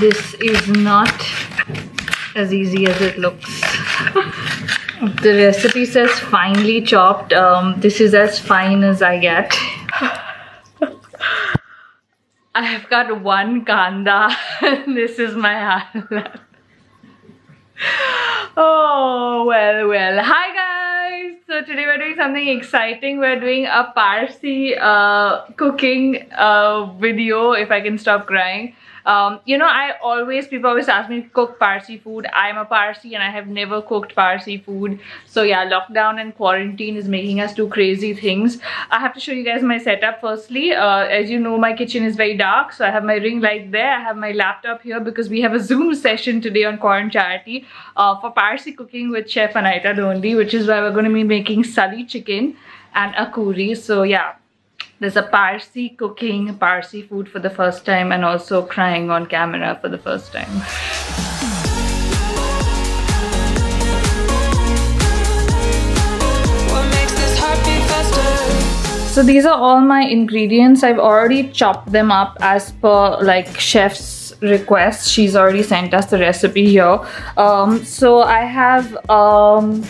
This is not as easy as it looks. The recipe says finely chopped. This is as fine as I get. I have got one kanda. This is my halat. Oh, well. Hi guys! So today we're doing something exciting. We're doing a Parsi cooking video, if I can stop crying. You know, people always ask me to cook Parsi food. I'm a Parsi and I have never cooked Parsi food. So yeah, lockdown and quarantine is making us do crazy things. I have to show you guys my setup firstly. As you know, my kitchen is very dark. So I have my ring light there. I have my laptop here because we have a Zoom session today on Quarantine Charity for Parsi cooking with Chef Anaita Dondi, which is why we're going to be making salli chicken and akuri. So yeah. There's a Parsi cooking, Parsi food for the first time, and also crying on camera for the first time. So these are all my ingredients. I've already chopped them up as per like chef's request. She's already sent us the recipe here. So I have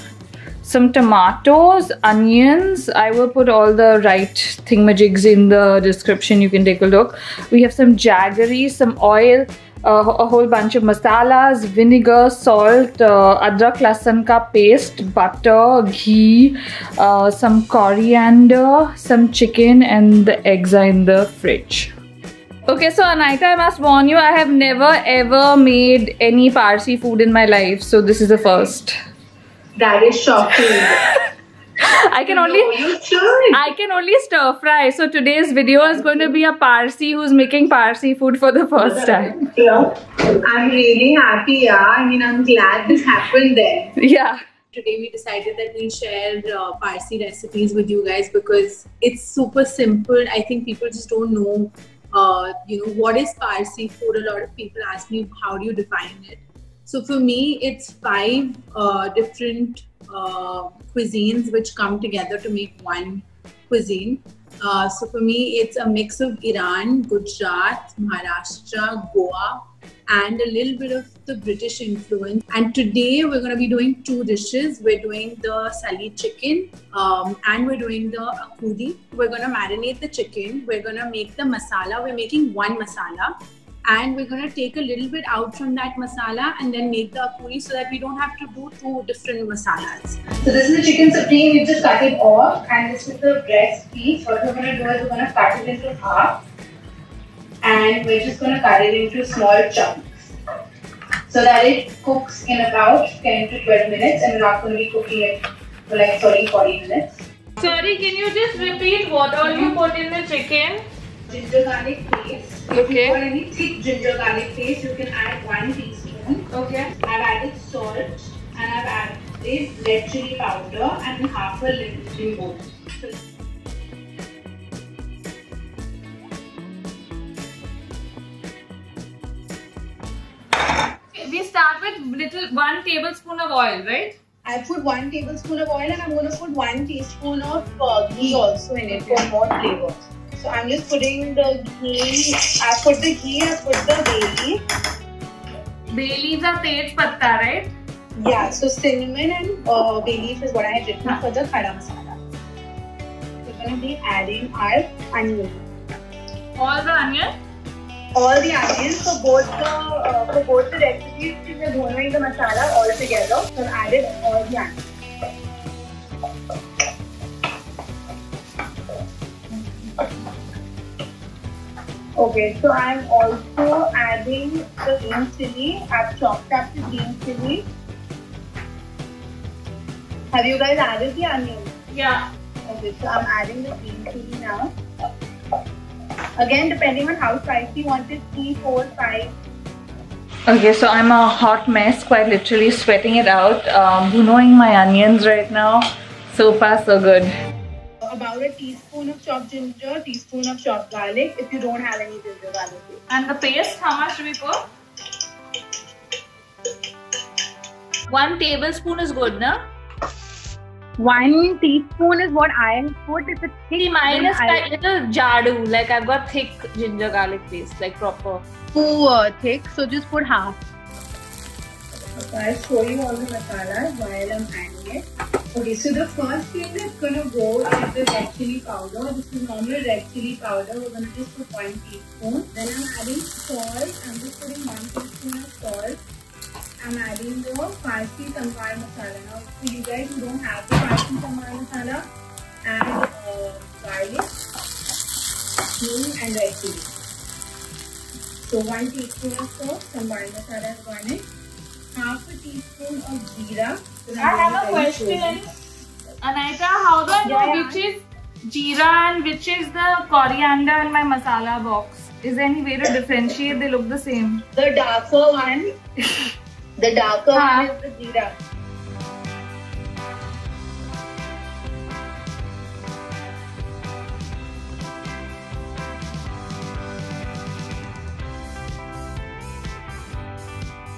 some tomatoes, onions. I will put all the right thingamajigs in the description. You can take a look. We have some jaggery, some oil, a whole bunch of masalas, vinegar, salt, adrak lasan ka paste, butter, ghee, some coriander, some chicken, and the eggs are in the fridge. Okay, so Anaita, I must warn you, I have never ever made any Parsi food in my life. So this is the first. That is shocking. I can only stir fry. So today's video is going to be a Parsi who's making Parsi food for the first time. Yeah. I'm really happy. Yeah, I mean, I'm glad this happened there. Yeah. Today we decided that we'll share Parsi recipes with you guys because it's super simple. I think people just don't know, you know, what is Parsi food. A lot of people ask me, how do you define it? So for me, it's five different cuisines which come together to make one cuisine. So for me, it's a mix of Iran, Gujarat, Maharashtra, Goa, and a little bit of the British influence. And today we're going to be doing two dishes. We're doing the salli chicken and we're doing the akuri. We're going to marinate the chicken. We're going to make the masala. We're making one masala. And we're going to take a little bit out from that masala and then make the akuri so that we don't have to do two different masalas. So this is the chicken supreme. We just cut it off, and this is the breast piece. What we're going to do is we're going to cut it into half and we're just going to cut it into small chunks so that it cooks in about 10 to 12 minutes and we're not going to be cooking it for like 40 minutes. Sorry, can you just repeat what all you put in the chicken? Ginger garlic paste. Okay. If you want any thick ginger garlic paste, you can add 1 teaspoon. Okay. I've added salt and I've added red chili powder and half a lemon. We start with 1 tablespoon of oil, right? I put 1 tablespoon of oil and I'm going to put 1 teaspoon of ghee also in it for more flavor. So I'm just putting the ghee. I put the ghee, I put the bay leaf. Bay leaves are tez patta, right? Yeah, so cinnamon and bay leaf is what I had written for the khara masala. We're going to be adding our onion. All the onions? All the onions for both the recipes, we're bhunoing the masala all together. So I've added all the onions. Okay, so I'm also adding the green chili. I've chopped up the green chili. Have you guys added the onion? Yeah. Okay, so I'm adding the green chili now. Again, depending on how spicy you want it, 3, 4, 5. Okay, so I'm a hot mess, quite literally sweating it out. Bhunoing my onions right now. So far, so good. About a teaspoon of chopped ginger, teaspoon of chopped garlic if you don't have any ginger garlic. And the paste, how much do we pour? 1 tablespoon is good, na? 1 teaspoon is what I put. If it's thick, mine is like little jadu. Like I've got thick ginger garlic paste, like proper. too thick, so just put half. So I'll show you all the masalas while I'm adding it. Okay, so the first thing that's gonna go is the red chili powder. This is normal red chili powder. We're gonna just put 1 teaspoon. Then I'm adding salt. I'm just putting 1 teaspoon of salt. I'm adding the Parsi sambhar masala. Now, for you guys who don't have the Parsi sambhar masala, add garlic, cumin, and red chili. So 1 teaspoon of salt, sambhar masala is gone in. Half a teaspoon of jeera. So I have a question, Anaita. How do I know which is jeera and which is the coriander in my masala box? Is there any way to differentiate? They look the same. The darker one. The darker one is the jeera.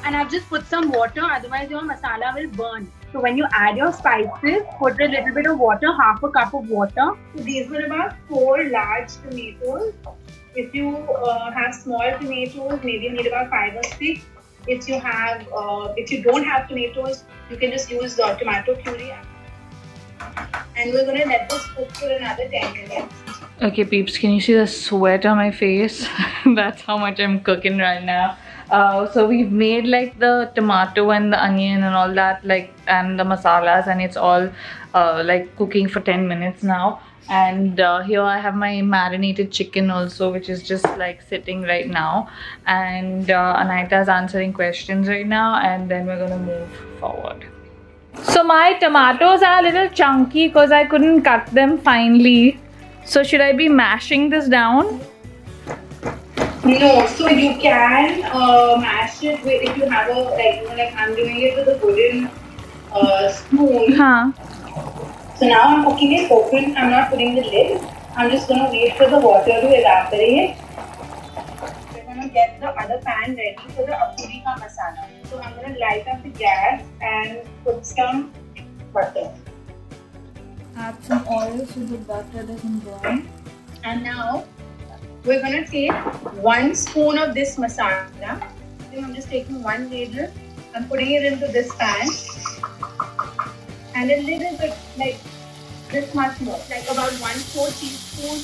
And I've just put some water, otherwise your masala will burn. So when you add your spices, put a little bit of water, half a cup of water. So these were about 4 large tomatoes. If you have small tomatoes, maybe you need about 5 or 6. If you have, if you don't have tomatoes, you can just use tomato puree. And we're gonna let this cook for another 10 minutes. Okay, peeps, can you see the sweat on my face? That's how much I'm cooking right now. So we've made like the tomato and the onion and all that, like, and the masalas, and it's all like cooking for 10 minutes now. And here I have my marinated chicken also, which is just like sitting right now. And Anaita's answering questions right now, and then we're gonna move forward. So my tomatoes are a little chunky because I couldn't cut them finely. So should I be mashing this down? No, so you can mash it with, if you have a, like I'm doing it with a wooden spoon. Huh. So now I'm cooking it open. I'm not putting the lid. I'm just going to wait for the water to evaporate. We're going to get the other pan ready for the akuri masala. So I'm going to light up the gas and put some butter. Add some oil so the butter doesn't burn. And now we're going to take 1 spoon of this masala. I'm just taking 1 ladle. I'm putting it into this pan. And a little bit, like this much more, like about 1/4 teaspoon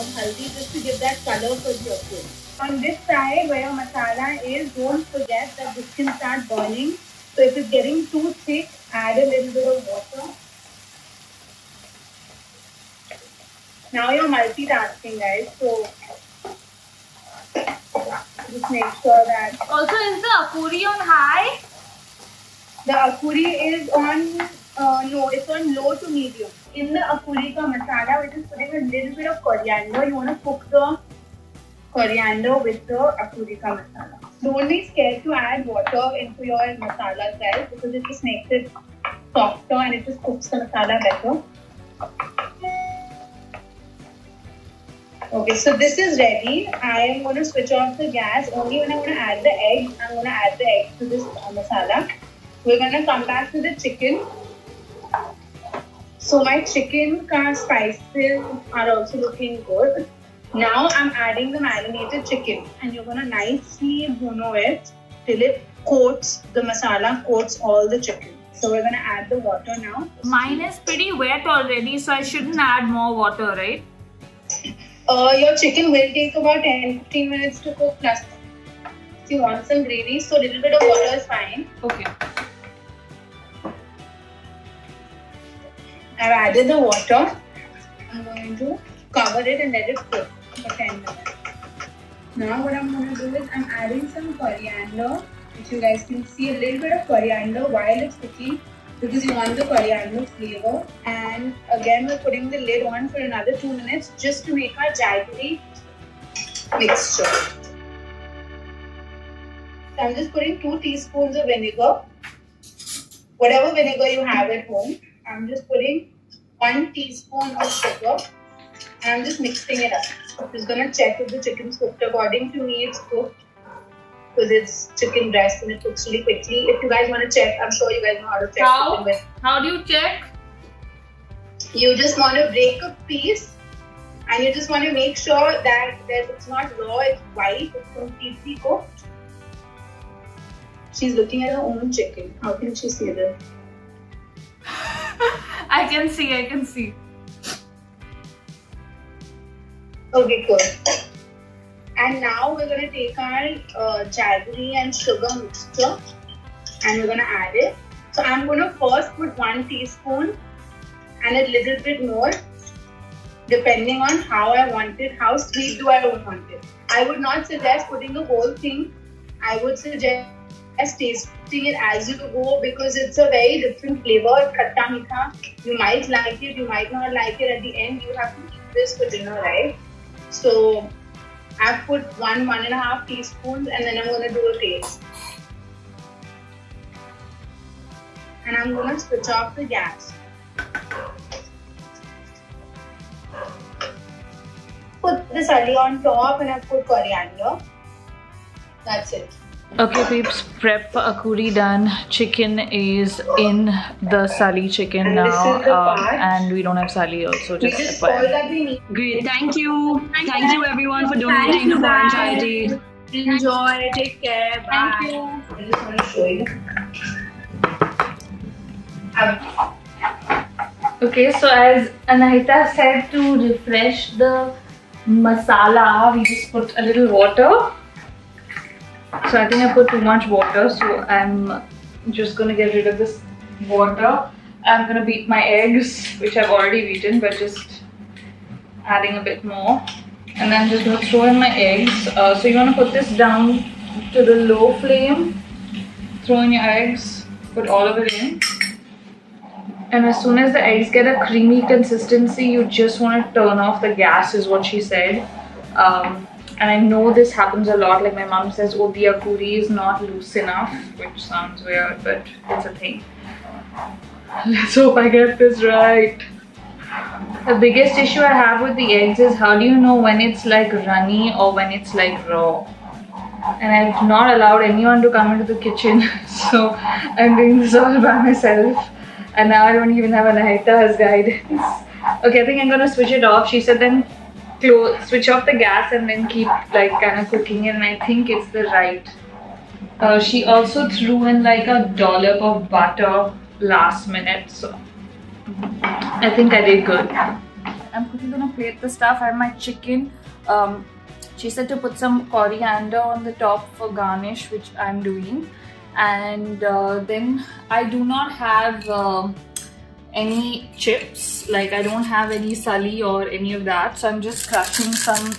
of haldi, just to give that color for your food. On this side where your masala is, don't forget that this can start burning. So if it's getting too thick, add a little bit of water. Now you're multitasking, guys. So just make sure that. Also, is the akuri on high? The akuri is on. No, it's on low to medium. In the akuri masala, we're just putting a little bit of coriander. You want to cook the coriander with the akuri masala. Don't be scared to add water into your masala, guys, because it just makes it softer and it just cooks the masala better. Okay, so this is ready. I am going to switch off the gas. Only when I'm going to add the eggs, I'm going to add the eggs to this masala. We're going to come back to the chicken. So my chicken spices are also looking good. Now I'm adding the marinated chicken, and you're gonna nicely bhuno it till it coats, the masala coats all the chicken. So we're gonna add the water now. Mine is pretty wet already, so I shouldn't add more water, right? Your chicken will take about 10-15 minutes to cook, plus if you want some gravy, so a little bit of water is fine. Okay. I've added the water. I'm going to cover it and let it cook for 10 minutes. Now what I'm going to do is I'm adding some coriander, which you guys can see, a little bit of coriander while it's cooking, because you want the coriander flavor. And again, we're putting the lid on for another 2 minutes just to make our jaggery mixture. So I'm just putting 2 teaspoons of vinegar, whatever vinegar you have at home. I'm just putting 1 teaspoon of sugar, and I'm just mixing it up. I'm just gonna check if the chicken's cooked. According to me, it's cooked, because it's chicken breast and it cooks really quickly. If you guys wanna check, I'm sure you guys know how to check. How? How do you check? You just wanna break a piece and you just want to make sure that it's not raw, it's white, it's completely cooked. She's looking at her own chicken. How can she see this? I can see. Okay, cool. And now we're going to take our jaggery and sugar mixture and we're going to add it. So I'm going to first put 1 teaspoon and a little bit more depending on how I want it, how sweet do I want it. I would not suggest putting the whole thing. I would suggest tasting it as you go because it's a very different flavor. Kattamikha, you might like it, you might not like it. At the end, you have to eat this for dinner, right? So I've put 1–1.5 teaspoons and then I'm going to do a taste. And I'm going to switch off the gas. Put the salli on top and I've put coriander. That's it. Okay peeps, prep for akuri done. Chicken is in the salli chicken now, and we don't have salli also. Just great. Thank you everyone for donating to our charity. Enjoy. Take care. Bye. Thank you. I just want to show you. Okay, so as Anaita said, to refresh the masala, we just put a little water. So I think I put too much water, so I'm just going to get rid of this water. I'm going to beat my eggs, which I've already beaten, but just adding a bit more. And then just going to throw in my eggs. So you want to put this down to the low flame. Throw in your eggs, put all of it in. And as soon as the eggs get a creamy consistency, you just want to turn off the gas is what she said. And I know this happens a lot, like my mom says, oh, the akuri is not loose enough, which sounds weird, but it's a thing. Let's hope I get this right. The biggest issue I have with the eggs is how do you know when it's like runny or when it's like raw? And I've not allowed anyone to come into the kitchen, so I'm doing this all by myself. And now I don't even have Anaita as guidance. Okay, I think I'm gonna switch it off. She said then switch off the gas and then keep like kind of cooking, and I think it's the right. She also threw in like a dollop of butter last minute, so I think I did good. I'm quickly gonna plate the stuff. I have my chicken. She said to put some coriander on the top for garnish, which I'm doing, and then I do not have any chips, like I don't have any salli or any of that, so I'm just crushing some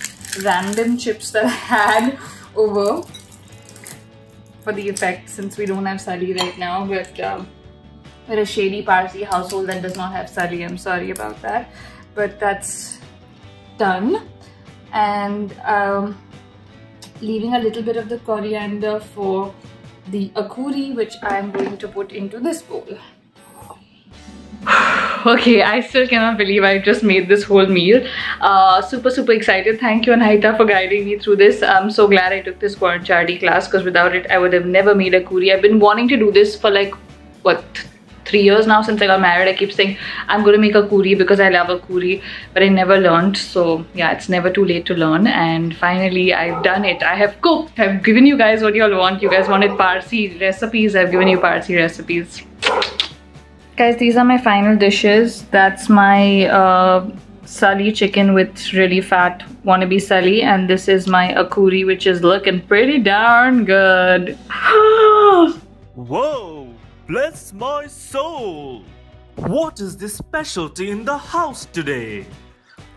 random chips that I had over for the effect, since we don't have salli right now, but we're a shady Parsi household that does not have salli. I'm sorry about that, but that's done. And leaving a little bit of the coriander for the akuri, which I'm going to put into this bowl. Okay, I still cannot believe I just made this whole meal. Super excited. Thank you Anaita for guiding me through this. I'm so glad I took this quarantine class, because without it I would have never made akuri. I've been wanting to do this for like, what, 3 years now since I got married. I keep saying I'm going to make akuri because I love akuri, but I never learned. So yeah, it's never too late to learn, and finally I've done it. I have cooked. I've given you guys what you all want. You guys wanted Parsi recipes. I've given you Parsi recipes. Guys, these are my final dishes. That's my salli chicken with really fat wannabe salli, and this is my akuri, which is looking pretty darn good. Whoa, bless my soul. What is this specialty in the house today?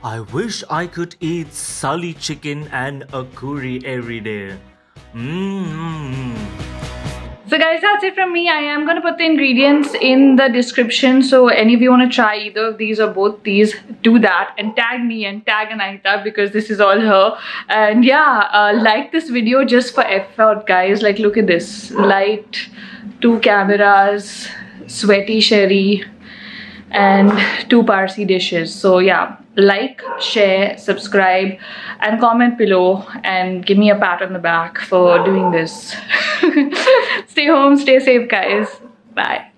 I wish I could eat salli chicken and akuri every day. So guys, that's it from me. I am going to put the ingredients in the description. So any of you want to try either of these or both these, do that and tag me and tag Anaita, because this is all her. And yeah, like this video just for effort, guys. Like, look at this. Light, 2 cameras, sweaty Sherry, and 2 Parsi dishes. So yeah, like, share, subscribe, and comment below, and give me a pat on the back for doing this. Stay home, stay safe, guys. Bye.